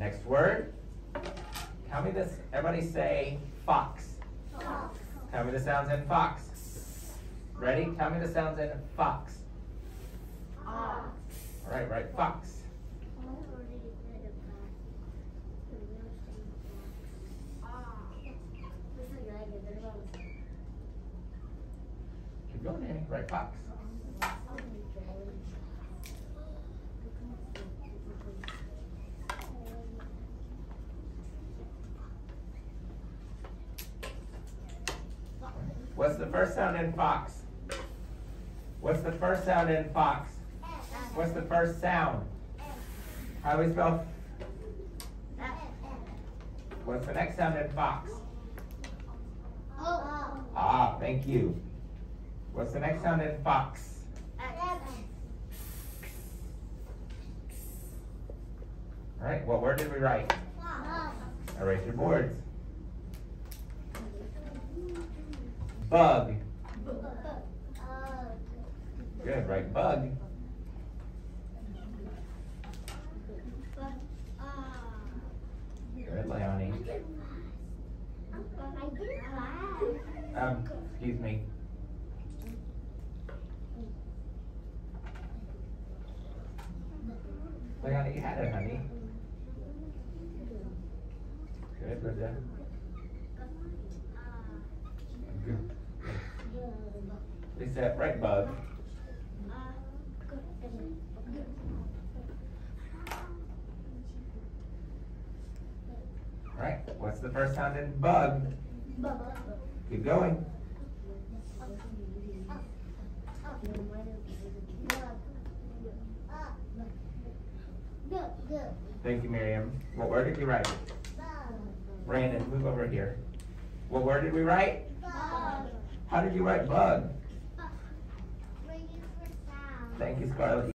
Next word. How many does everybody say fox? Fox. Tell me the sounds in fox. Ready? Tell me the sounds in fox. Fox. All right, right, fox. Keep going, Annie. Right, fox. What's the first sound in fox? What's the first sound in fox? What's the first sound? How do we spell? What's the next sound in fox? Ah, thank you. What's the next sound in fox? All right, what word did we write? Erase your boards. Bug. Good, right? Bug. Good, Leonie. Excuse me. Leonie, you had it, honey. Good, Linda. Good. Is that right, bug? All right, what's the first sound in bug? Keep going. Thank you, Miriam. What word did you write? Brandon, move over here. What word did we write? Bug. How did you write bug? Thank you, Scarlett.